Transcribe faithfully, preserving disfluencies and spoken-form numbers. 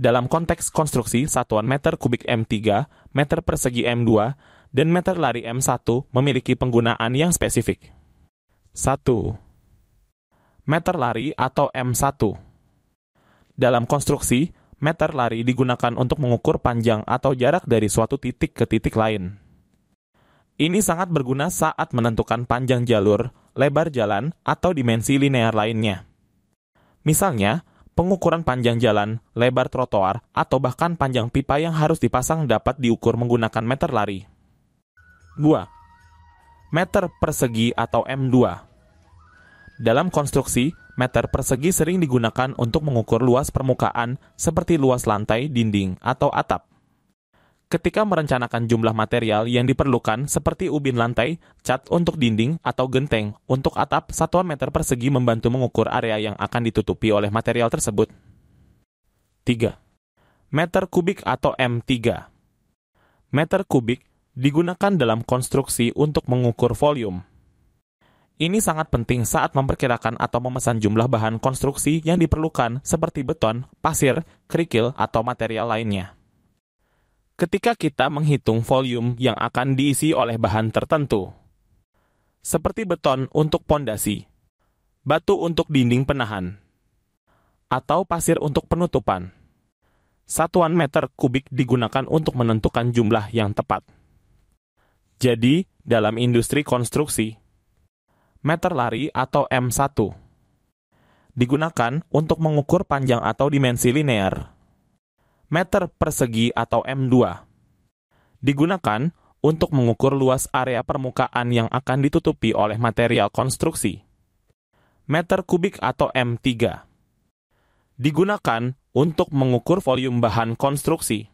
Dalam konteks konstruksi, satuan meter kubik M tiga, meter persegi M dua, dan meter lari M satu memiliki penggunaan yang spesifik. satu. Meter lari atau M satu. Dalam konstruksi, meter lari digunakan untuk mengukur panjang atau jarak dari suatu titik ke titik lain. Ini sangat berguna saat menentukan panjang jalur, lebar jalan, atau dimensi linear lainnya. Misalnya, pengukuran panjang jalan, lebar trotoar, atau bahkan panjang pipa yang harus dipasang dapat diukur menggunakan meter lari. dua. Meter persegi atau M dua. Dalam konstruksi, meter persegi sering digunakan untuk mengukur luas permukaan seperti luas lantai, dinding, atau atap. Ketika merencanakan jumlah material yang diperlukan seperti ubin lantai, cat untuk dinding, atau genteng untuk atap, satuan meter persegi membantu mengukur area yang akan ditutupi oleh material tersebut. tiga. Meter kubik atau M tiga. Meter kubik digunakan dalam konstruksi untuk mengukur volume. Ini sangat penting saat memperkirakan atau memesan jumlah bahan konstruksi yang diperlukan seperti beton, pasir, kerikil, atau material lainnya. Ketika kita menghitung volume yang akan diisi oleh bahan tertentu, seperti beton untuk pondasi, batu untuk dinding penahan, atau pasir untuk penutupan, satuan meter kubik digunakan untuk menentukan jumlah yang tepat. Jadi, dalam industri konstruksi, meter lari atau M satu digunakan untuk mengukur panjang atau dimensi linear. Meter persegi atau M dua digunakan untuk mengukur luas area permukaan yang akan ditutupi oleh material konstruksi. Meter kubik atau M tiga digunakan untuk mengukur volume bahan konstruksi.